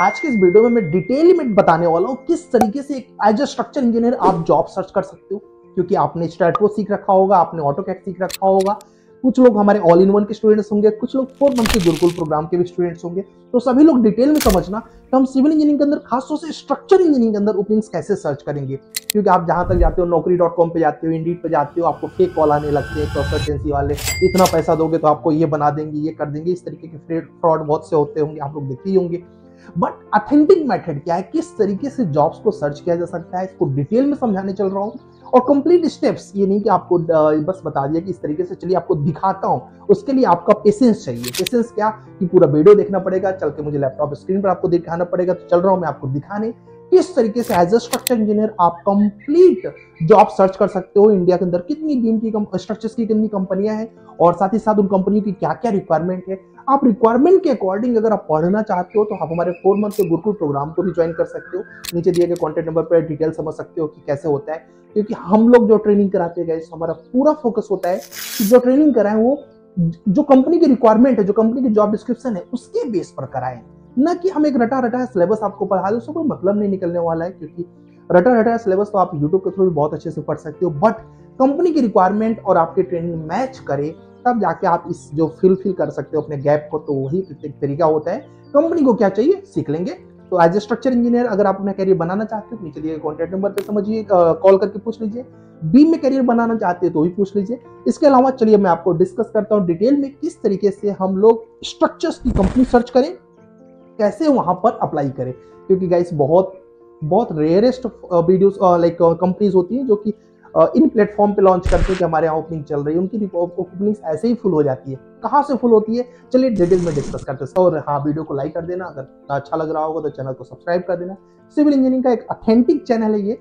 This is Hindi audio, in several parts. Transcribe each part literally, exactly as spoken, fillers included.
आज के इस वीडियो में मैं डिटेल में बताने वाला हूँ किस तरीके से एज अ स्ट्रक्चर इंजीनियर आप जॉब सर्च कर सकते हो, क्योंकि आपने स्टैड.प्रो सीख रखा होगा, आपने ऑटोकैड सीख रखा होगा, कुछ लोग हमारे ऑल इन वन के स्टूडेंट्स होंगे, कुछ लोग फोर मंथ के गुरुकुल प्रोग्राम के भी स्टूडेंट्स होंगे। तो सभी लोग डिटेल में समझना कि हम सिविल इंजीनियरिंग के अंदर खासतौर से स्ट्रक्चर इंजीनियरिंग के अंदर ओपनिंग्स कैसे सर्च करेंगे, क्योंकि आप जहां तक जाते हो नौकरी डॉट कॉम पर जाते हो, इंडीड पे जाते हो, आपको फेक कॉल आने लगते हैं कंसल्टेंसी वाले, इतना पैसा दोगे तो आपको ये बना देंगे, ये कर देंगे, इस तरीके के फ्रॉड बहुत से होते होंगे, आप लोग देखते ही होंगे। बट ऑथेंटिक मेथड क्या है, किस तरीके से जॉब्स को सर्च किया जा सकता है, इसको डिटेल में समझाने चल रहा हूँ। और कंप्लीट स्टेप्स, ये नहीं कि आपको बस बता दिया कि इस तरीके से चलिए आपको दिखाता हूँ, उसके लिए आपका पेशेंस चाहिए। पेशेंस क्या कि पूरा वीडियो देखना पड़ेगा, चल के मुझे लैपटॉप स्क्रीन पर आपको दिखाना पड़ेगा। तो चल रहा हूँ मैं आपको दिखाने किस तरीके से एज ए स्ट्रक्चर इंजीनियर आप कंप्लीट जॉब सर्च कर सकते हो। इंडिया के अंदर कितनी बीम की स्ट्रक्चर्स की कितनी कंपनियां हैं और साथ ही साथ उन कंपनियों की क्या क्या रिक्वायरमेंट है। आप रिक्वायरमेंट के अकॉर्डिंग अगर आप पढ़ना चाहते हो तो आप हमारे फोर मंथ के गुरुकुल प्रोग्राम को भी ज्वाइन कर सकते हो। नीचे दिए गए कॉन्टैक्ट नंबर पर डिटेल समझ सकते हो कि कैसे होता है, क्योंकि हम लोग जो ट्रेनिंग कराते गए हमारा पूरा फोकस होता है कि जो ट्रेनिंग कराएं वो जो कंपनी की रिक्वायरमेंट है, जो कंपनी की जॉब डिस्क्रिप्शन है, उसके बेस पर कराएं, न कि हम एक रटा रटा सिलेबस आपको पढ़ा दो। उसका कोई मतलब नहीं निकलने वाला है, क्योंकि रटा रटा सिलेबस तो आप यूट्यूब के थ्रू भी बहुत अच्छे से पढ़ सकते हो। बट कंपनी की रिक्वायरमेंट और आपकी ट्रेनिंग मैच करे, तब जाके आप इस जो फिल फिल कर सकते हो अपने गैप को। तो वही तरीका होता है, कंपनी को क्या चाहिए सीख लेंगे। तो एज ए स्ट्रक्चर इंजीनियर अगर आप अपना करियर बनाना चाहते हो तो नीचे दिए कॉन्टैक्ट नंबर पे समझिए, कॉल करके पूछ लीजिए। बीम में करियर बनाना चाहते हो तो भी पूछ लीजिए। इसके अलावा चलिए मैं आपको डिस्कस करता हूँ डिटेल में किस तरीके से हम लोग स्ट्रक्चर्स की कंपनी सर्च करें, कैसे वहाँ पर अप्लाई करें, क्योंकि गाइस बहुत बहुत रेयरेस्ट वीडियोस लाइक कंपनीज होती हैं जो कि इन प्लेटफॉर्म पे लॉन्च करते हैं कि हमारे यहाँ ओपनिंग चल रही है, उनकी ओपनिंग्स ऐसे ही फुल हो जाती है। कहाँ से फुल होती है चलिए डिटेल में डिस्कस करते हैं। और हाँ, वीडियो को लाइक कर देना, अगर अच्छा लग रहा होगा तो चैनल को सब्सक्राइब कर देना। सिविल इंजीनियरिंग का एक ऑथेंटिक चैनल है ये,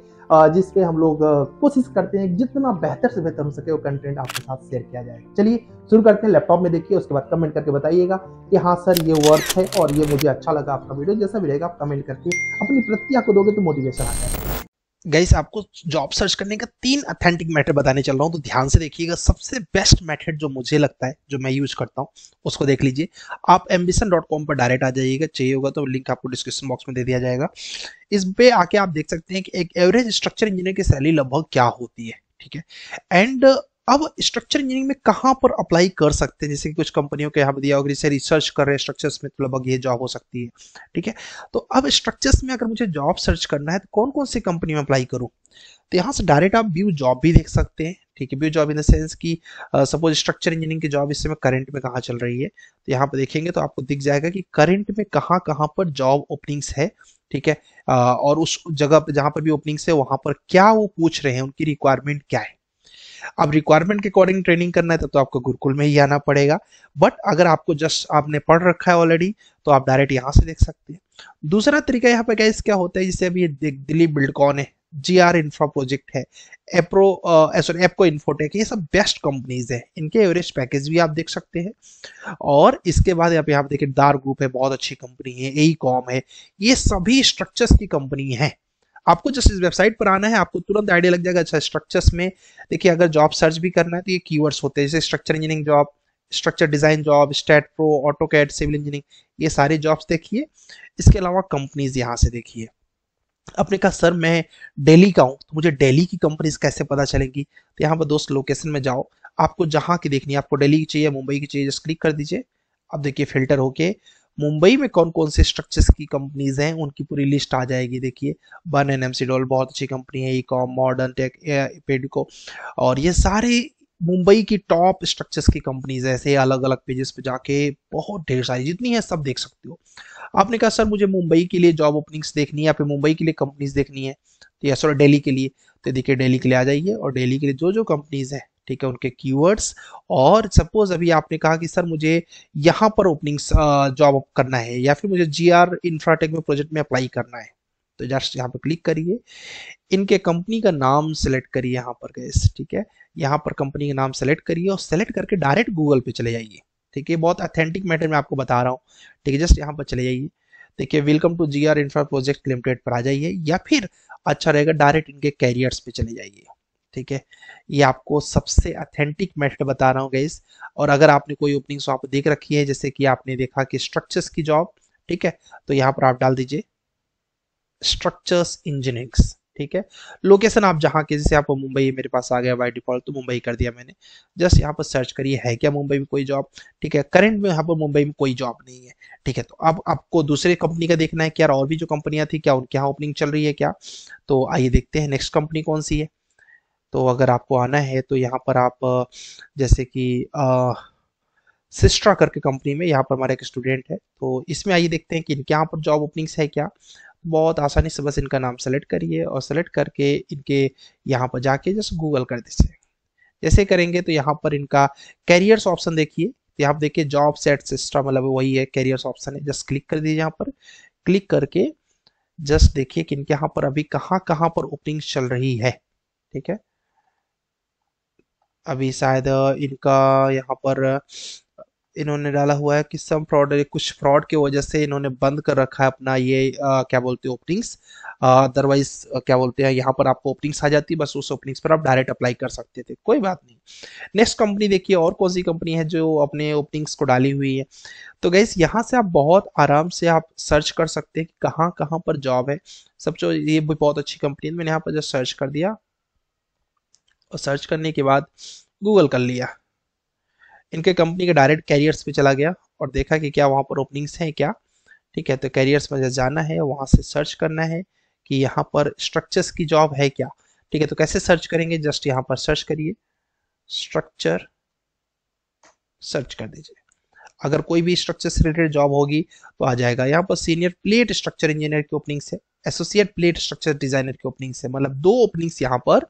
जिसपे हम लोग कोशिश करते हैं जितना बेहतर से बेहतर हो सके वो कंटेंट आपके साथ शेयर किया जाए। चलिए शुरू करते हैं। लैपटॉप में देखिए, उसके बाद कमेंट करके बताइएगा कि हाँ सर ये वर्थ है और ये मुझे अच्छा लगा आपका वीडियो। जैसा भी रहेगा आप कमेंट करके अपनी प्रतिक्रिया को दोगे तो मोटिवेशन आता है। गाइस आपको जॉब सर्च करने का तीन ऑथेंटिक मेथड बताने चल रहा हूँ, तो ध्यान से देखिएगा। सबसे बेस्ट मेथड जो मुझे लगता है, जो मैं यूज करता हूँ, उसको देख लीजिए। आप ambition डॉट com पर डायरेक्ट आ जाइएगा, चाहिए होगा तो लिंक आपको डिस्क्रिप्शन बॉक्स में दे दिया जाएगा। इस पे आके आप देख सकते हैं कि एक एवरेज स्ट्रक्चर इंजीनियर की सैलरी लगभग क्या होती है, ठीक है। एंड अब स्ट्रक्चर इंजीनियरिंग में कहाँ पर अप्लाई कर सकते हैं, जैसे कि कुछ कंपनियों के यहाँ दिया होगा जिससे रिसर्च कर रहे हैं स्ट्रक्चर्स में, तो लगभग ये जॉब हो सकती है, ठीक है। तो अब स्ट्रक्चर्स में अगर मुझे जॉब सर्च करना है तो कौन कौन सी कंपनी में अप्लाई करूँ, तो यहाँ से डायरेक्ट आप व्यू जॉब भी देख सकते हैं, ठीक है। View job in the sense कि सपोज स्ट्रक्चर इंजीनियरिंग की जॉब इस समय करंट में कहाँ चल रही है, तो यहाँ पर देखेंगे तो आपको दिख जाएगा कि करंट में कहाँ कहाँ पर जॉब ओपनिंग्स है, ठीक है। uh, और उस जगह पर जहाँ पर भी ओपनिंग्स है वहाँ पर क्या वो पूछ रहे हैं, उनकी रिक्वायरमेंट क्या है। अब रिक्वायरमेंट के अकॉर्डिंग ट्रेनिंग करना है तो, तो आपको गुरुकुल में ही आना पड़ेगा। बट अगर आपको जस्ट आपने पढ़ रखा है ऑलरेडी तो आप डायरेक्ट यहाँ से देख सकते हैं। दूसरा तरीका यहाँ पे गाइस क्या होता है, जिससे अभी दिलीप बिल्डकॉन है, जी आर इंफ्रा प्रोजेक्ट है, एप्रो सॉरी एप्को इन्फोटेक, ये सब बेस्ट कंपनीज हैं। इनके एवरेज पैकेज भी आप देख सकते हैं। और इसके बाद आप यहाँ पे देखिए दार ग्रुप है, बहुत अच्छी कंपनी है, ए कॉम है, ये सभी स्ट्रक्चर्स की कंपनी है। आपको जस्ट इस वेबसाइट पर आना है, आपको तुरंत आइडिया लग जाएगा। अच्छा स्ट्रक्चर्स में देखिए अगर जॉब सर्च भी करना है तो ये कीवर्ड्स होते हैं, जैसे structure engineering job, structure design job, STAAD Pro, AutoCAD, civil engineering, ये सारे जॉब्स देखिए। इसके अलावा कंपनीज यहाँ से देखिए। अपने कहा सर मैं दिल्ली का हूँ तो मुझे दिल्ली की कंपनीज कैसे पता चलेंगी, तो यहाँ पर दोस्त लोकेशन में जाओ, आपको जहाँ की देखनी है, आपको दिल्ली की चाहिए, मुंबई की चाहिए, जस्ट क्लिक कर दीजिए। अब देखिए फिल्टर होके मुंबई में कौन कौन से स्ट्रक्चर्स की कंपनीज हैं उनकी पूरी लिस्ट आ जाएगी। देखिए बन एन एम सीडोल बहुत अच्छी कंपनी है, ई कॉम, मॉडर्न टेक, पेडिको, और ये सारे मुंबई की टॉप स्ट्रक्चर्स की कंपनीज ऐसे अलग अलग पेजेस पे जाके बहुत ढेर सारी जितनी है सब देख सकते हो। आपने कहा सर मुझे मुंबई के लिए जॉब ओपनिंग्स देखनी है या फिर मुंबई के लिए कंपनीज देखनी है, तो या सॉरी दिल्ली के लिए, तो देखिए दिल्ली के लिए आ जाइए और दिल्ली के लिए जो जो कंपनीज हैं, ठीक है, उनके कीवर्ड्स। और सपोज अभी आपने कहा कि सर मुझे यहाँ पर ओपनिंग्स जॉब करना है या फिर मुझे जी आर इंफ्राटेक में प्रोजेक्ट में अप्लाई करना है, तो जस्ट यहाँ पर क्लिक करिए, इनके कंपनी का नाम सेलेक्ट करिए यहाँ पर गाइस, ठीक है। यहाँ पर कंपनी का नाम सेलेक्ट करिए और सेलेक्ट करके डायरेक्ट गूगल पे चले जाइए, ठीक है। बहुत ऑथेंटिक मैटर में आपको बता रहा हूँ, ठीक है। जस्ट यहाँ पर चले जाइए, देखिए welcome to G R infra project limited पर आ जाइए, या फिर अच्छा रहेगा डायरेक्ट इनके कैरियर्स पे चले जाइए, ठीक है। ये आपको सबसे ऑथेंटिक मेथड बता रहा हूँ गाइस। और अगर आपने कोई ओपनिंग्स वहाँ पर देख रखी है, जैसे कि आपने देखा कि स्ट्रक्चर्स की जॉब, ठीक है, तो यहाँ पर आप डाल दीजिए स्ट्रक्चर्स इंजीनियरिंग्स। ठीक है, लोकेशन आप जहाँ के, जैसे आप मुंबई, मेरे पास आ गया बाय डिफॉल्ट, तो मुंबई कर दिया मैंने। जस्ट यहाँ पर सर्च करिए है क्या मुंबई में कोई जॉब। ठीक है, करंट में यहाँ पर मुंबई में कोई जॉब नहीं है। ठीक है, तो अब आपको दूसरे कंपनी का देखना है कि यार और भी जो कंपनियां थी क्या उनके यहाँ ओपनिंग चल रही है क्या। तो आइए देखते हैं नेक्स्ट कंपनी कौन सी है। तो अगर आपको आना है तो यहाँ पर आप जैसे कि सिस्ट्रा करके कंपनी में, यहाँ पर हमारा एक स्टूडेंट है, तो इसमें आइए देखते हैं कि इनके यहाँ पर जॉब ओपनिंग्स है क्या। बहुत आसानी से बस इनका नाम सेलेक्ट करिए और सेलेक्ट करके इनके यहाँ पर जाके जस्ट गूगल कर दीजिए। जैसे करेंगे तो यहाँ पर इनका कैरियर्स ऑप्शन देखिए, तो यहाँ पर देखिए जॉब सेट सिस्टम, मतलब वही है कैरियर्स ऑप्शन है। जस्ट क्लिक कर दीजिए, यहाँ पर क्लिक करके जस्ट देखिए कि इनके यहाँ पर अभी कहाँ कहाँ पर ओपनिंग्स चल रही है। ठीक है, अभी शायद इनका यहाँ पर इन्होंने डाला हुआ है कि सम फ्रॉड, कुछ फ्रॉड की वजह से इन्होंने बंद कर रखा है अपना ये आ, क्या बोलते हैं ओपनिंग्स। अदरवाइज क्या बोलते हैं यहाँ पर आपको ओपनिंग्स आ जाती है, बस उस ओपनिंग्स पर आप डायरेक्ट अप्लाई कर सकते थे। कोई बात नहीं, नेक्स्ट कंपनी देखिए और कौन सी कंपनी है जो अपने ओपनिंग्स को डाली हुई है। तो गाइस यहाँ से आप बहुत आराम से आप सर्च कर सकते हैं कि कहाँ कहाँ पर जॉब है। सब जो ये भी बहुत अच्छी कंपनी है, मैंने यहाँ पर जस्ट सर्च कर दिया और सर्च करने के बाद गूगल कर लिया, इनके कंपनी के डायरेक्ट कैरियर्स पे चला गया और देखा कि क्या वहाँ पर ओपनिंग्स हैं क्या। ठीक है, तो कैरियर्स में जाना है, वहाँ से सर्च करना है कि यहाँ पर स्ट्रक्चर्स की जॉब है क्या। ठीक है, तो कैसे सर्च करेंगे, जस्ट यहाँ पर सर्च करिए स्ट्रक्चर, सर्च कर दीजिए। अगर कोई भी स्ट्रक्चर से रिलेटेड जॉब होगी तो आ जाएगा। यहाँ पर सीनियर प्लेट स्ट्रक्चर इंजीनियर की ओपनिंग्स है, एसोसिएट प्लेट स्ट्रक्चर डिजाइनर की ओपनिंग्स है, मतलब दो ओपनिंग्स यहाँ पर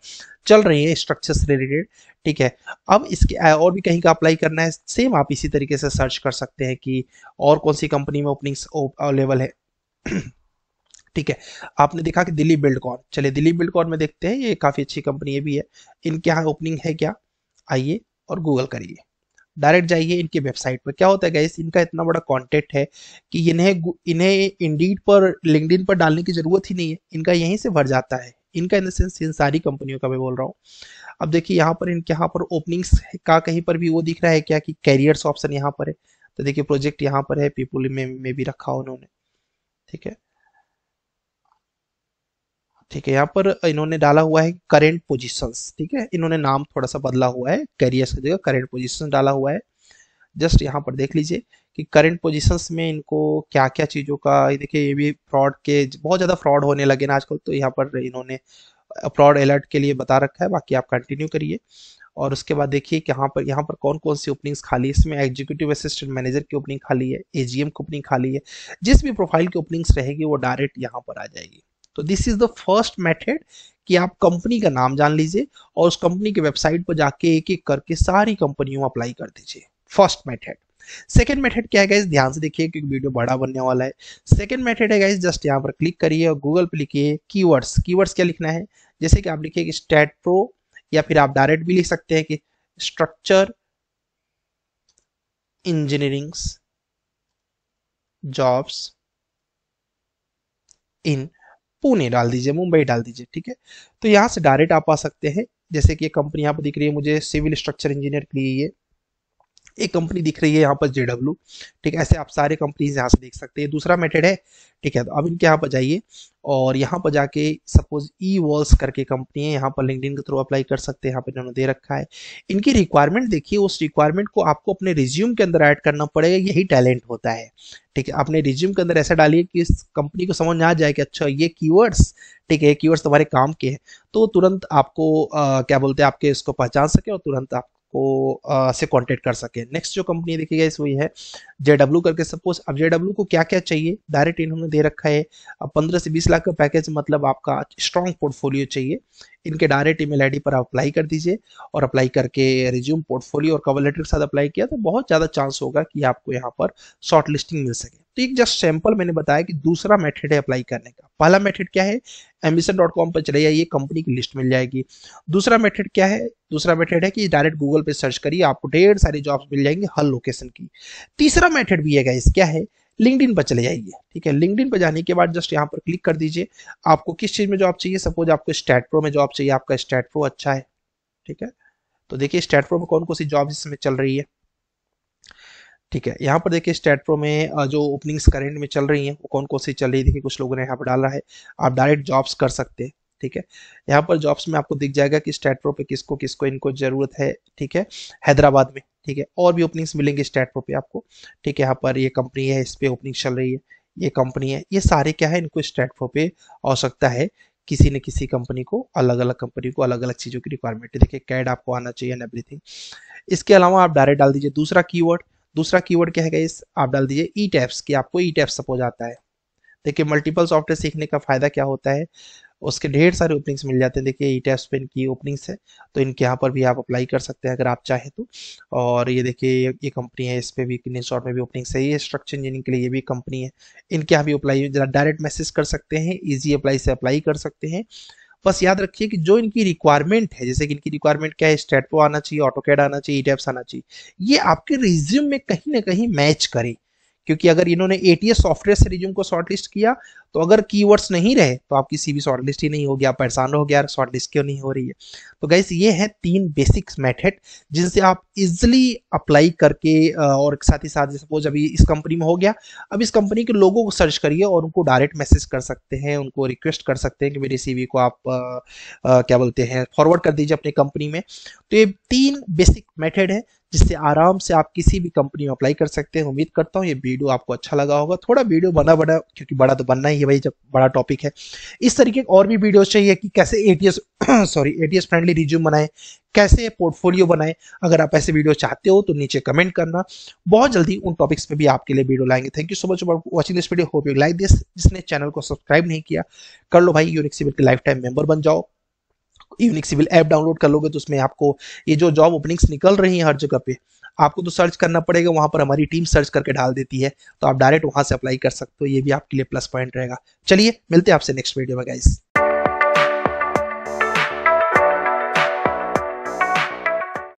चल रही है स्ट्रक्चर से रिलेटेड। ठीक है, अब इसके और भी कहीं का अप्लाई करना है, सेम आप इसी तरीके से सर्च कर सकते हैं कि और कौन सी कंपनी में ओपनिंग्स अवेलेबल है। ठीक है, आपने देखा कि दिलीप बिल्डकॉन, चलिए दिलीप बिल्डकॉन में देखते हैं, ये काफी अच्छी कंपनी भी है, इनके यहाँ ओपनिंग है क्या। आइए और गूगल करिए, डायरेक्ट जाइए इनके वेबसाइट पर। क्या होता है गाइस, इनका इतना बड़ा कॉन्टेक्ट है कि इन्हें इन्हें इंडीड पर, लिंक्डइन पर डालने की जरूरत ही नहीं है, इनका यहीं से भर जाता है इनका, इन द सेंस इन सारी कंपनियों का मैं बोल रहा हूँ। अब देखिए यहाँ पर इनके यहाँ पर ओपनिंग्स का कहीं पर भी वो दिख रहा है क्या कि कैरियर्स ऑप्शन यहाँ पर है। तो देखिए प्रोजेक्ट यहाँ पर है, पीपुल में, में भी रखा उन्होंने। ठीक है, ठीक है, यहाँ पर इन्होंने डाला हुआ है करेंट पोजीशंस। ठीक है, इन्होंने नाम थोड़ा सा बदला हुआ है, कैरियर्स की जगह करेंट पोजीशन डाला हुआ है। जस्ट यहाँ पर देख लीजिए कि करंट पोजीशंस में इनको क्या क्या चीज़ों का, देखिए ये भी फ्रॉड के, बहुत ज़्यादा फ्रॉड होने लगे ना आजकल, तो यहाँ पर इन्होंने फ्रॉड अलर्ट के लिए बता रखा है। बाकी आप कंटिन्यू करिए और उसके बाद देखिए कि यहाँ पर यहाँ पर कौन कौन सी ओपनिंग्स खाली है। इसमें एग्जीक्यूटिव असिस्टेंट मैनेजर की ओपनिंग खाली है, एजीएम की ओपनिंग खाली है, जिस भी प्रोफाइल की ओपनिंग्स रहेगी वो डायरेक्ट यहाँ पर आ जाएगी। तो this is the first method कि आप कंपनी का नाम जान लीजिए और उस कंपनी के वेबसाइट पर जाके एक एक करके सारी कंपनियों अप्लाई कर दीजिए, फर्स्ट मेथड। सेकंड मेथड क्या है गाइस, ध्यान से देखिए क्योंकि वीडियो बड़ा बनने वाला है। सेकंड मेथड है गाइस, जस्ट यहाँ पर क्लिक करिए और गूगल पे लिखिए कीवर्ड्स। कीवर्ड्स क्या लिखना है, जैसे कि आप लिखिए कि स्टैड प्रो, या फिर आप डायरेक्ट भी लिख सकते हैं कि structure engineerings jobs in Pune डाल दीजिए, मुंबई डाल दीजिए। ठीक है, तो यहाँ से डायरेक्ट आप आ सकते हैं। जैसे कि ये कंपनी यहाँ पर दिख रही है मुझे सिविल स्ट्रक्चर इंजीनियर के लिए, ये एक कंपनी दिख रही है यहाँ पर जेडब्ल्यू। ठीक है, ऐसे आप सारे कंपनीज यहाँ से देख सकते हैं, दूसरा मेथड है। ठीक है, तो अब इनके यहाँ पर जाइए और यहाँ पर जाके सपोज ई वॉल्स करके कंपनी है, यहाँ पर लिंक्डइन के थ्रू अप्लाई कर सकते हैं, यहाँ पर इन्होंने दे रखा है। इनकी रिक्वायरमेंट देखिए, उस रिक्वायरमेंट को आपको अपने रिज्यूम के अंदर ऐड करना पड़ेगा, यही टैलेंट होता है। ठीक है, अपने रिज्यूम के अंदर ऐसा डालिए कि इस कंपनी को समझ में आ जाए कि अच्छा ये कीवर्ड्स, ठीक है, ये कीवर्ड्स तुम्हारे काम के हैं, तो तुरंत आपको आ, क्या बोलते हैं आपके इसको पहचान सके और तुरंत आप को आ, से कांटेक्ट कर सके। नेक्स्ट जो कंपनी देखिएगा इस वही है जेडब्ल्यू करके। सपोज अब जेडब्ल्यू को क्या क्या चाहिए, डायरेक्ट इन्होंने दे रखा है। अब पंद्रह से बीस लाख का पैकेज, मतलब आपका स्ट्रॉन्ग पोर्टफोलियो चाहिए। इनके डायरेक्ट ईमेल आईडी पर आप अप्लाई कर दीजिए और अप्लाई करके रिज्यूम, पोर्टफोलियो और कवर लेटर के साथ अप्लाई किया तो बहुत ज़्यादा चांस होगा कि आपको यहाँ पर शॉर्ट लिस्टिंग मिल सके। तो एक जस्ट सैंपल मैंने बताया कि दूसरा मेथड है अप्लाई करने का। पहला मेथड क्या है, एम्बिशन डॉट कॉम पर चले जाइए, कंपनी की लिस्ट मिल जाएगी। दूसरा मेथड क्या है, दूसरा मेथड है कि डायरेक्ट गूगल पे सर्च करिए, आपको ढेर सारी जॉब्स मिल जाएंगी हर लोकेशन की। तीसरा मेथड भी है गाइस, क्या है, लिंक्डइन पर चले जाइए। ठीक है, लिंक्डइन पर जाने के बाद जस्ट यहाँ पर क्लिक कर दीजिए, आपको किस चीज़ में जॉब चाहिए। सपोज आपको स्टैड प्रो में जॉब चाहिए, आपका स्टैड प्रो अच्छा है। ठीक है, तो देखिए स्टैड प्रो में कौन कौन सी जॉब्स इसमें चल रही है। ठीक है। यहाँ पर देखिए स्टैट प्रो में जो ओपनिंग्स करेंट में चल रही हैं वो कौन कौन सी चल रही है, देखिए कुछ लोगों ने यहाँ पर डाला है। आप डायरेक्ट जॉब्स कर सकते हैं, ठीक है। यहाँ पर जॉब्स में आपको दिख जाएगा कि स्टैट प्रो पे किसको किसको इनको जरूरत है, ठीक है, हैदराबाद में, ठीक है। और भी ओपनिंग्स मिलेंगे स्टैट प्रो पे आपको, ठीक है। यहाँ पर ये कंपनी है, इस पर ओपनिंग चल रही है, ये कंपनी है, ये सारे क्या है, इनको स्टैट प्रो पे आवश्यकता है। किसी न किसी कंपनी को, अलग अलग कंपनी को अलग अलग चीज़ों की रिक्वायरमेंट है। देखिए कैड आपको आना चाहिए एंड एवरीथिंग। इसके अलावा आप डायरेक्ट डाल दीजिए दूसरा कीवर्ड। दूसरा कीवर्ड क्या है गाइस, आप डाल दीजिए ईटैब्स की, आपको ईटैब्स सपोज आता है। देखिए मल्टीपल सॉफ्टवेयर सीखने का फायदा क्या होता है, उसके ढेर सारे ओपनिंग्स मिल जाते हैं। देखिए ईटैब्स पे इनकी ओपनिंग्स है, तो इनके यहाँ पर भी आप अप्लाई कर सकते हैं अगर आप चाहें तो। और ये देखिए ये कंपनी है, इस पे भी किन्हीं शॉर्ट में भी ओपनिंग्स है। ये स्ट्रक्चर इंजीनियरिंग के लिए ये भी कंपनी है, इनके यहाँ भी अप्लाई, डायरेक्ट मैसेज कर सकते हैं, ईजी अप्लाई से अप्लाई कर सकते हैं। बस याद रखिए कि जो इनकी रिक्वायरमेंट है, जैसे कि इनकी रिक्वायरमेंट क्या है, स्टैट प्रो आना चाहिए, ऑटोकैड आना चाहिए, ईटैब्स आना चाहिए, ये आपके रिज्यूम में कहीं ना कहीं मैच करे। क्योंकि अगर इन्होंने एटीएस सॉफ्टवेयर से रिज्यूम को शॉर्टलिस्ट किया तो अगर कीवर्ड्स नहीं रहे तो आपकी सीवी शॉर्टलिस्ट ही नहीं होगी, आप परेशान हो गया यार शॉर्टलिस्ट क्यों नहीं हो रही है। तो गाइस ये है तीन बेसिक मेथड जिनसे आप इजिली अप्लाई करके, और साथ ही साथ सपोज अभी इस कंपनी में हो गया, अब इस कंपनी के लोगों को सर्च करिए और उनको डायरेक्ट मैसेज कर सकते हैं, उनको रिक्वेस्ट कर सकते हैं कि मेरी सीवी को आप आ, आ, क्या बोलते हैं फॉरवर्ड कर दीजिए अपनी कंपनी में। तो ये तीन बेसिक मेथड है जिससे आराम से आप किसी भी कंपनी में अप्लाई कर सकते हैं। उम्मीद करता हूँ ये वीडियो आपको अच्छा लगा होगा। थोड़ा वीडियो बना बना, क्योंकि बड़ा तो बनना ही है भाई जब बड़ा टॉपिक है। इस तरीके के और भी वीडियोस चाहिए कि कैसे ATS sorry ATS friendly resume बनाएं, कैसे पोर्टफोलियो बनाएं। अगर आप ऐसे वीडियो चाहते हो तो नीचे कमेंट करना, बहुत जल्दी उन टॉपिक्स पे भी आपके लिए वीडियो लाएंगे। Thank you so much for watching this video, hope you like this. जिसने चैनल को सब्सक्राइब नहीं किया कर लो भाई, यूनिक सिविल के लाइफ टाइम मेंबर बन जाओ। यूनिक सिविल ऐप डाउनलोड कर लोगे तो उसमें आपको ये जो जॉब ओपनिंग्स निकल रही हैं हर जगह पे, आपको तो सर्च करना पड़ेगा, वहां पर हमारी टीम सर्च करके डाल देती है, तो आप डायरेक्ट वहां से अप्लाई कर सकते हो। ये भी आपके लिए प्लस पॉइंट रहेगा। चलिए मिलते हैं आपसे नेक्स्ट वीडियो में गाइस।